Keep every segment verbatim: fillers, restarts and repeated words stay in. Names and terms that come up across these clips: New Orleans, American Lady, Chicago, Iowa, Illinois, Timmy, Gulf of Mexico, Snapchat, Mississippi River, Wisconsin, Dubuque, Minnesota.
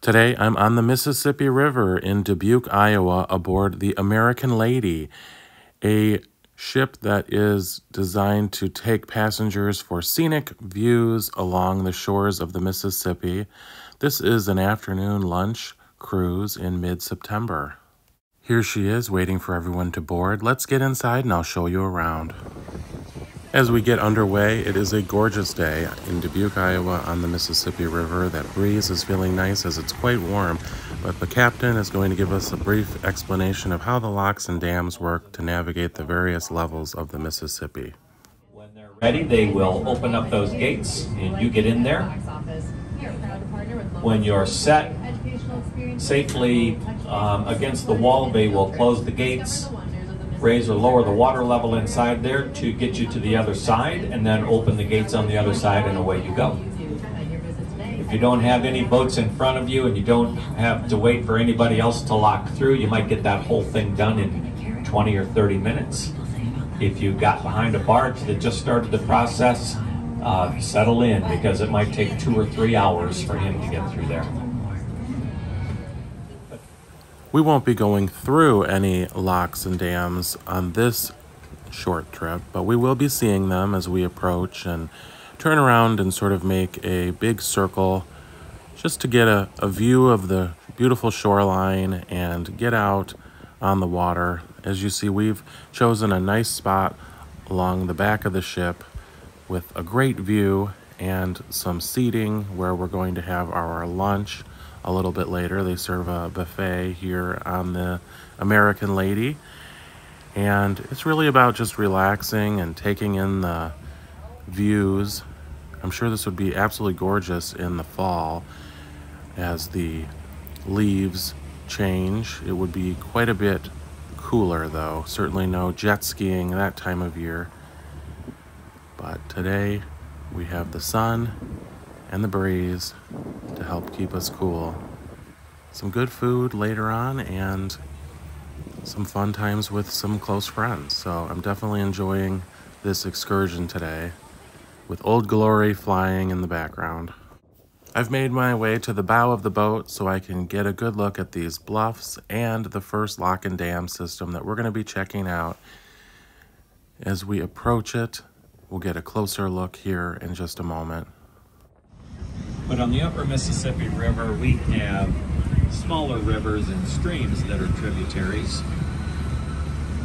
Today, I'm on the Mississippi River in Dubuque, Iowa, aboard the American Lady, a ship that is designed to take passengers for scenic views along the shores of the Mississippi. This is an afternoon lunch cruise in mid-September. Here she is, waiting for everyone to board. Let's get inside and I'll show you around. As we get underway, it is a gorgeous day in Dubuque, Iowa, on the Mississippi River. That breeze is feeling nice as it's quite warm, but the captain is going to give us a brief explanation of how the locks and dams work to navigate the various levels of the Mississippi. When they're ready, they will open up those gates and you get in there. When you're set safely um, against the wall, they will close the gates, raise or lower the water level inside there to get you to the other side, and then open the gates on the other side and away you go. If you don't have any boats in front of you and you don't have to wait for anybody else to lock through, you might get that whole thing done in twenty or thirty minutes. If you got behind a barge that just started the process, uh, settle in, because it might take two or three hours for him to get through there. We won't be going through any locks and dams on this short trip, but we will be seeing them as we approach and turn around and sort of make a big circle just to get a, a view of the beautiful shoreline and get out on the water. As you see, we've chosen a nice spot along the back of the ship with a great view and some seating where we're going to have our lunch. A little bit later, they serve a buffet here on the American Lady, and it's really about just relaxing and taking in the views. I'm sure this would be absolutely gorgeous in the fall as the leaves change. It would be quite a bit cooler though, certainly no jet skiing that time of year. But today we have the sun and the breeze to help keep us cool. Some good food later on and some fun times with some close friends. So I'm definitely enjoying this excursion today with Old Glory flying in the background. I've made my way to the bow of the boat so I can get a good look at these bluffs and the first lock and dam system that we're going to be checking out. As we approach it, we'll get a closer look here in just a moment. But on the upper Mississippi River, we have smaller rivers and streams that are tributaries.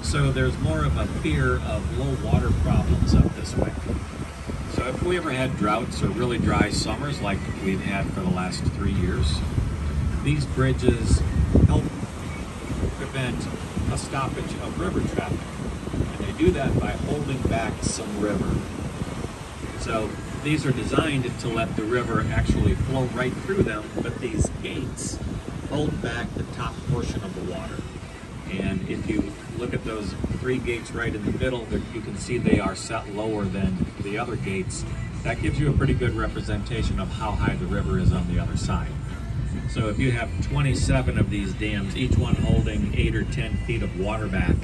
So there's more of a fear of low water problems up this way. So if we ever had droughts or really dry summers like we've had for the last three years, these bridges help prevent a stoppage of river traffic. And they do that by holding back some river. So these are designed to let the river actually flow right through them, but these gates hold back the top portion of the water. And if you look at those three gates right in the middle, you can see they are set lower than the other gates. That gives you a pretty good representation of how high the river is on the other side. So if you have twenty-seven of these dams, each one holding eight or ten feet of water back,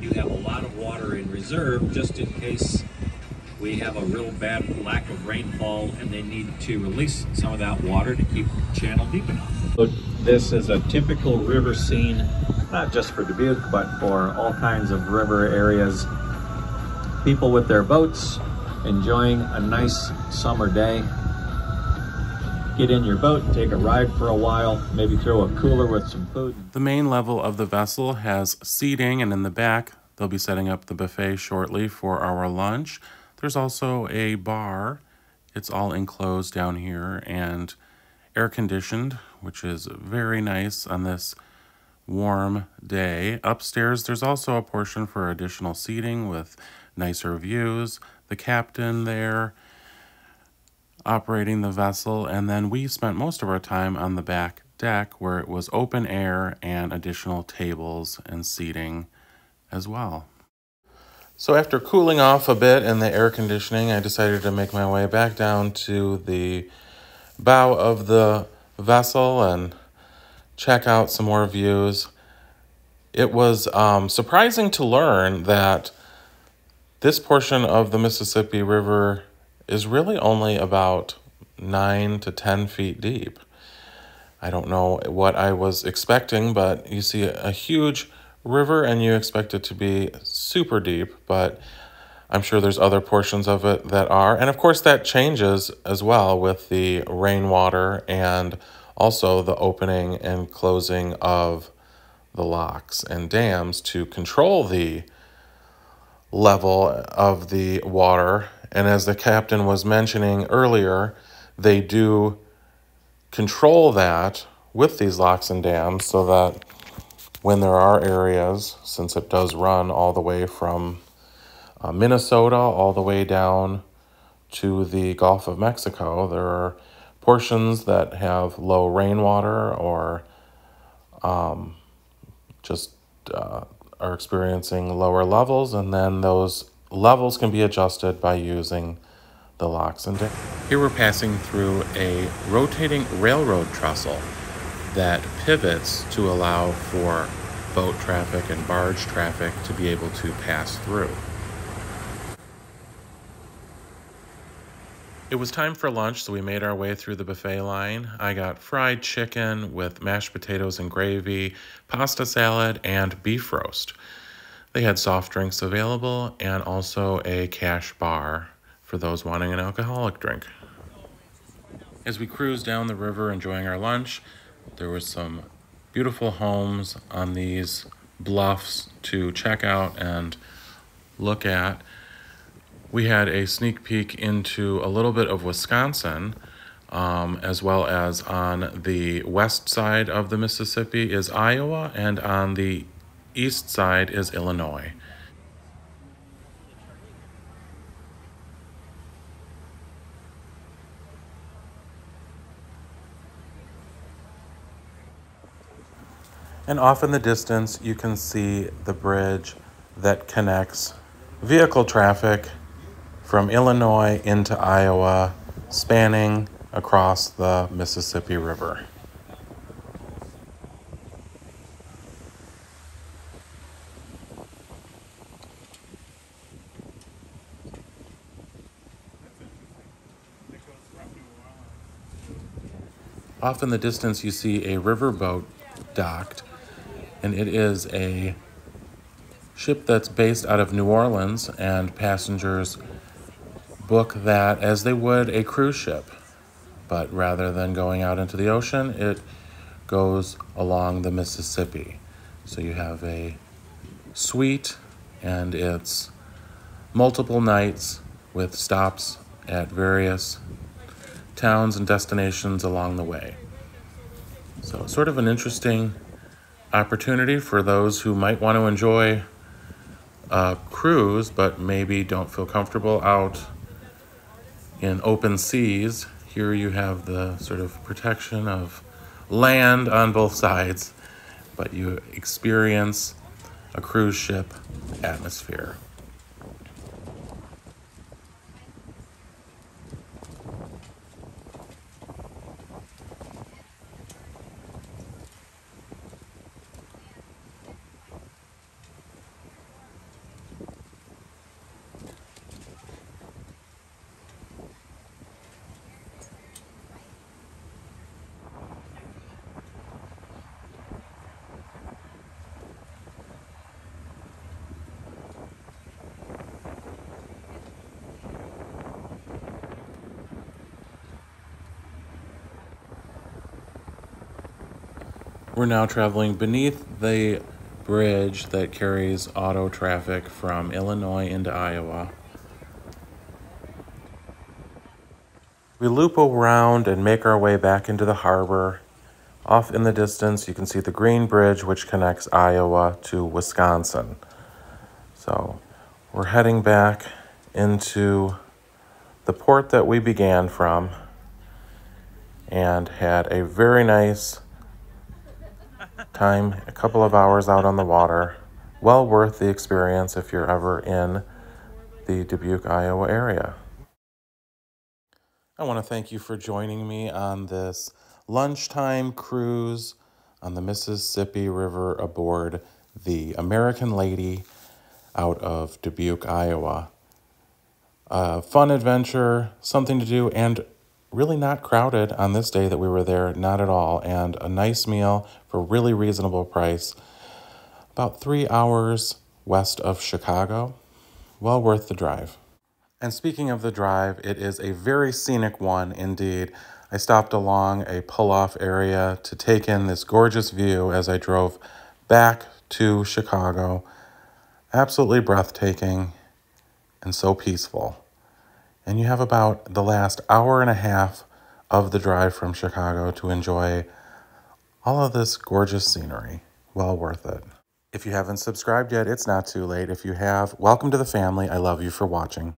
you have a lot of water in reserve just in case we have a real bad lack of rainfall and they need to release some of that water to keep the channel deep enough. This is a typical river scene, not just for Dubuque, but for all kinds of river areas. People with their boats, enjoying a nice summer day. Get in your boat, take a ride for a while, maybe throw a cooler with some food. The main level of the vessel has seating, and in the back, they'll be setting up the buffet shortly for our lunch. There's also a bar. It's all enclosed down here and air conditioned, which is very nice on this warm day. Upstairs, there's also a portion for additional seating with nicer views. The captain there operating the vessel, and then we spent most of our time on the back deck where it was open air and additional tables and seating as well. So after cooling off a bit in the air conditioning, I decided to make my way back down to the bow of the vessel and check out some more views. It was um, surprising to learn that this portion of the Mississippi River is really only about nine to ten feet deep. I don't know what I was expecting, but you see a huge river and you expect it to be super deep, but I'm sure there's other portions of it that are. And of course that changes as well with the rainwater and also the opening and closing of the locks and dams to control the level of the water. And as the captain was mentioning earlier, they do control that with these locks and dams so that when there are areas, since it does run all the way from uh, Minnesota all the way down to the Gulf of Mexico, there are portions that have low rainwater or um, just uh, are experiencing lower levels, and then those levels can be adjusted by using the locks and dams. Here we're passing through a rotating railroad trestle that pivots to allow for boat traffic and barge traffic to be able to pass through. It was time for lunch, so we made our way through the buffet line. I got fried chicken with mashed potatoes and gravy, pasta salad, and beef roast. They had soft drinks available and also a cash bar for those wanting an alcoholic drink. As we cruised down the river enjoying our lunch, there were some beautiful homes on these bluffs to check out and look at. We had a sneak peek into a little bit of Wisconsin, um, as well as on the west side of the Mississippi is Iowa, and on the east side is Illinois. And off in the distance, you can see the bridge that connects vehicle traffic from Illinois into Iowa, spanning across the Mississippi River. Off in the distance, you see a riverboat docked. And it is a ship that's based out of New Orleans, and passengers book that as they would a cruise ship. But rather than going out into the ocean, it goes along the Mississippi. So you have a suite, and it's multiple nights with stops at various towns and destinations along the way. So sort of an interesting opportunity for those who might want to enjoy a cruise but maybe don't feel comfortable out in open seas. Here you have the sort of protection of land on both sides, but you experience a cruise ship atmosphere. We're now traveling beneath the bridge that carries auto traffic from Illinois into Iowa. We loop around and make our way back into the harbor. Off in the distance, you can see the Green Bridge, which connects Iowa to Wisconsin. So we're heading back into the port that we began from, and had a very nice time, a couple of hours out on the water. Well worth the experience if you're ever in the Dubuque, Iowa area. I want to thank you for joining me on this lunchtime cruise on the Mississippi River aboard the American Lady out of Dubuque, Iowa. A fun adventure, something to do, and really not crowded on this day that we were there, not at all, and a nice meal for a really reasonable price, about three hours west of Chicago. Well worth the drive. And speaking of the drive, it is a very scenic one indeed. I stopped along a pull-off area to take in this gorgeous view as I drove back to Chicago. Absolutely breathtaking and so peaceful. And you have about the last hour and a half of the drive from Chicago to enjoy all of this gorgeous scenery. Well worth it. If you haven't subscribed yet, it's not too late. If you have, welcome to the family. I love you for watching.